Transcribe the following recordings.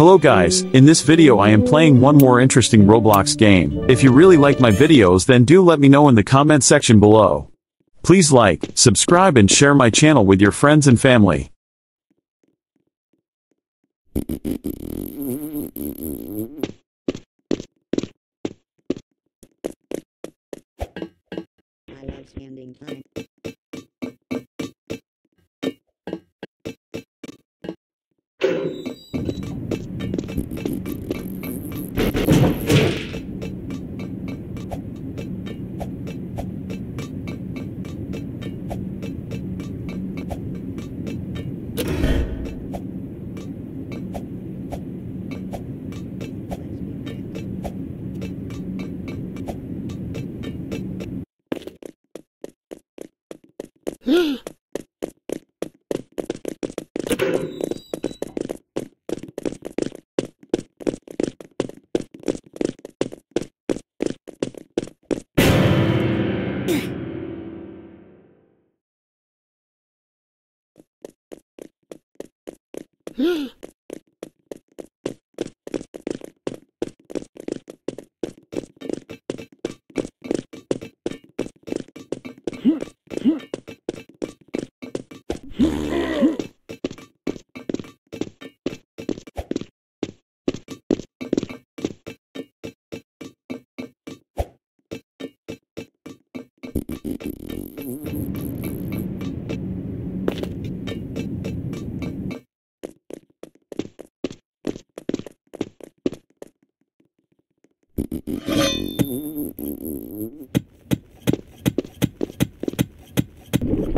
Hello guys, in this video I am playing one more interesting Roblox game. If you really like my videos then do let me know in the comment section below. Please like, subscribe and share my channel with your friends and family. I love spending time.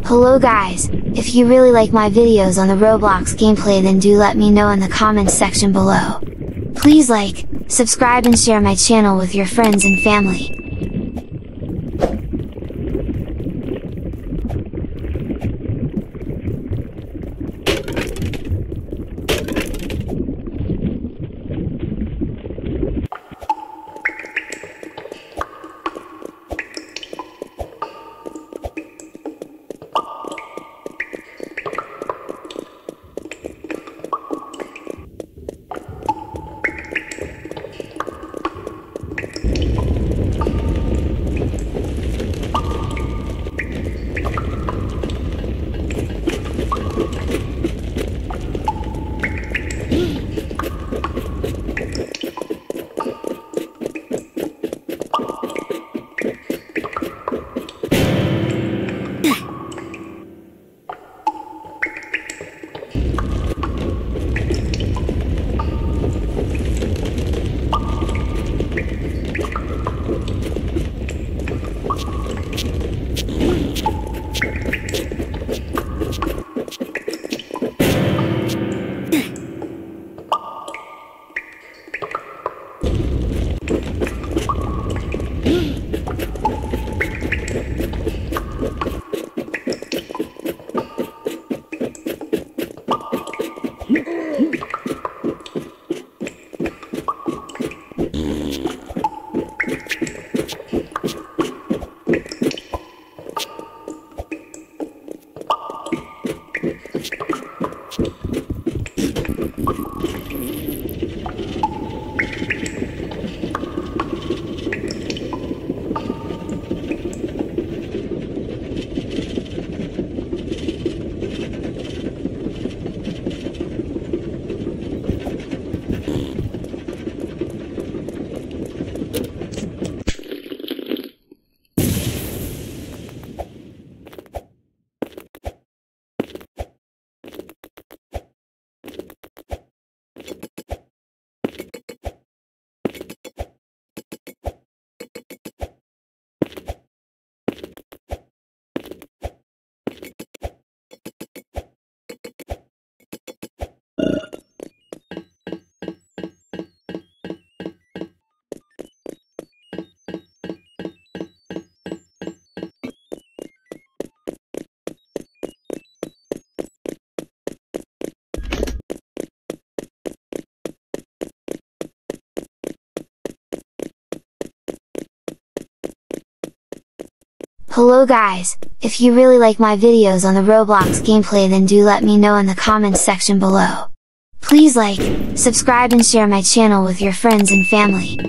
Hello guys, if you really like my videos on the Roblox gameplay then do let me know in the comments section below. Please like, subscribe and share my channel with your friends and family. Hello guys, if you really like my videos on the Roblox gameplay then do let me know in the comments section below. Please like, subscribe and share my channel with your friends and family.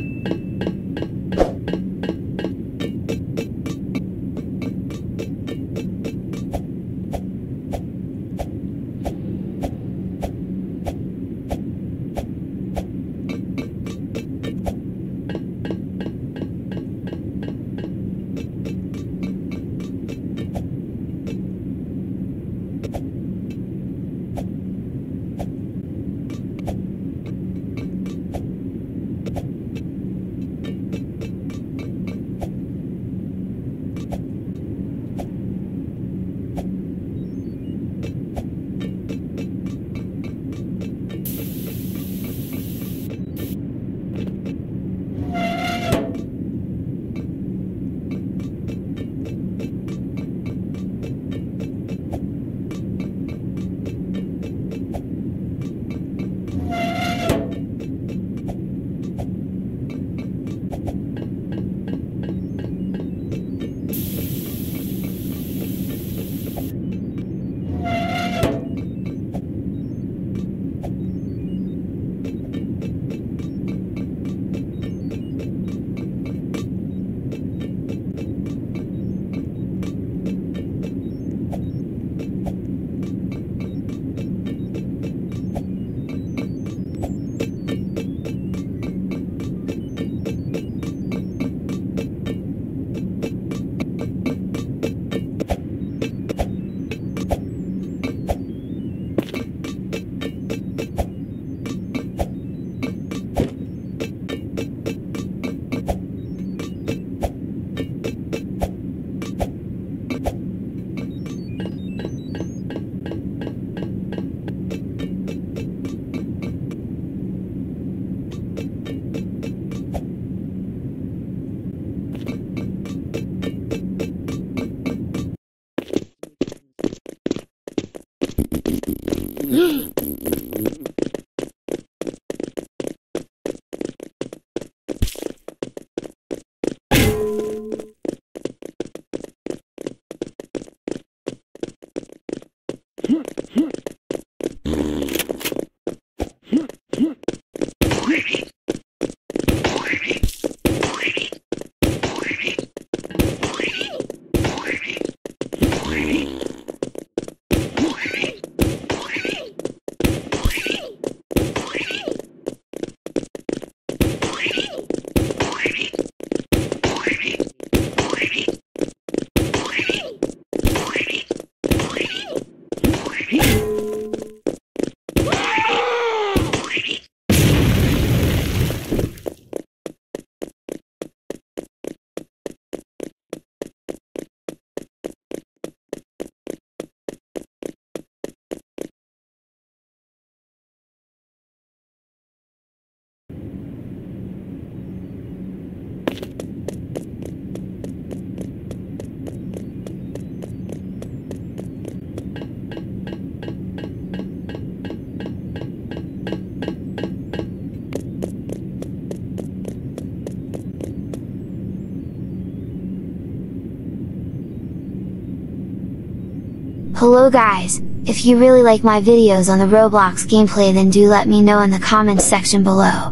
Hello guys, if you really like my videos on the Roblox gameplay then do let me know in the comments section below.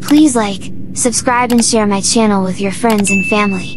Please like, subscribe and share my channel with your friends and family.